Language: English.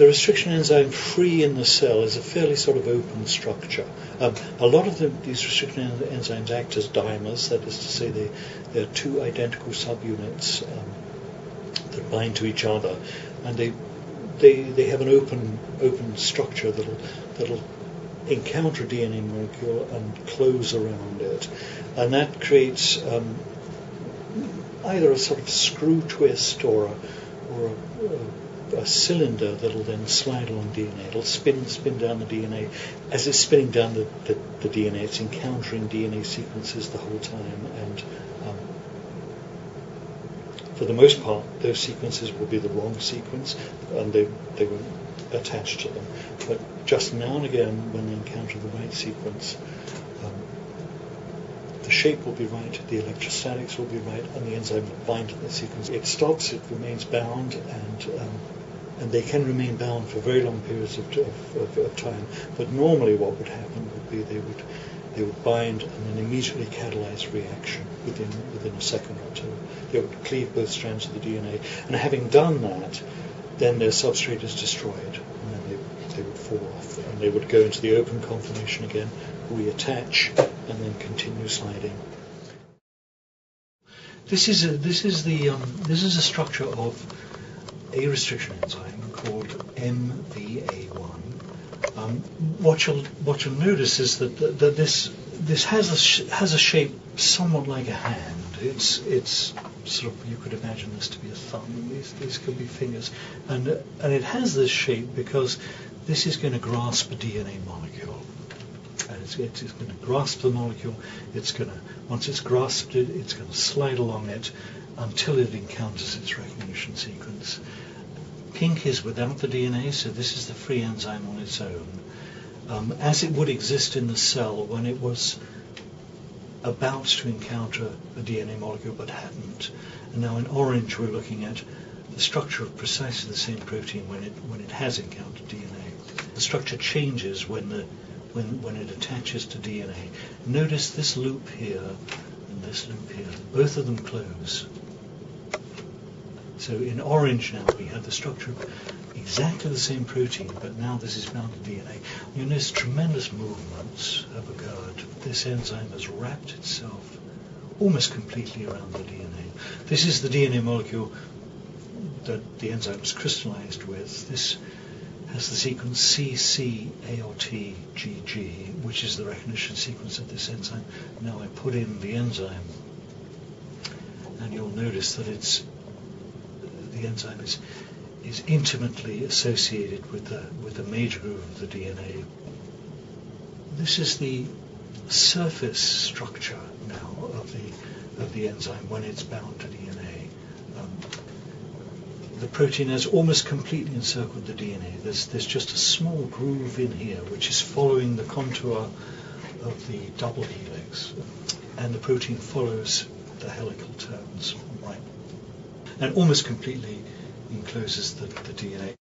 the restriction enzyme free in the cell is a fairly sort of open structure. A lot of these restriction enzymes act as dimers, that is to say they're two identical subunits that bind to each other, and they have an open structure that'll encounter a DNA molecule and close around it, and that creates either a sort of screw twist or a cylinder that'll then slide along DNA. It'll spin down the DNA. As it's spinning down the DNA, it's encountering DNA sequences the whole time, and for the most part, those sequences will be the wrong sequence, and they won't attach to them. But just now and again, when they encounter the right sequence, the shape will be right, the electrostatics will be right, and the enzyme will bind to the sequence. It stops, it remains bound, and they can remain bound for very long periods of time. But normally, what would happen would be they would bind and then immediately catalyze reaction within a second or two. They would cleave both strands of the DNA, and having done that, then their substrate is destroyed, and then they would fall off, and they would go into the open conformation again, reattach, and then continue sliding. This is a structure of a restriction enzyme called MVA1. What you'll notice is that this has a shape somewhat like a hand. It's sort of, you could imagine this to be a thumb. These could be fingers, and it has this shape because this is going to grasp a DNA molecule. It's going to grasp the molecule. Once it's grasped it, it's going to slide along it until it encounters its recognition sequence. Pink is without the DNA, so this is the free enzyme on its own, as it would exist in the cell when it was about to encounter a DNA molecule but hadn't. And now in orange we're looking at the structure of precisely the same protein when it has encountered DNA. The structure changes when it attaches to DNA. Notice this loop here and this loop here. Both of them close. So in orange now we have the structure of exactly the same protein, but now this is bound to DNA. You notice tremendous movements have occurred. This enzyme has wrapped itself almost completely around the DNA. This is the DNA molecule that the enzyme is crystallized with. This has the sequence CCALTGG, which is the recognition sequence of this enzyme. Now I put in the enzyme, and you'll notice that the enzyme is intimately associated with the major groove of the DNA. This is the surface structure now of the enzyme when it's bound to DNA. The protein has almost completely encircled the DNA. There's just a small groove in here which is following the contour of the double helix, and the protein follows the helical turns right, and almost completely encloses the DNA.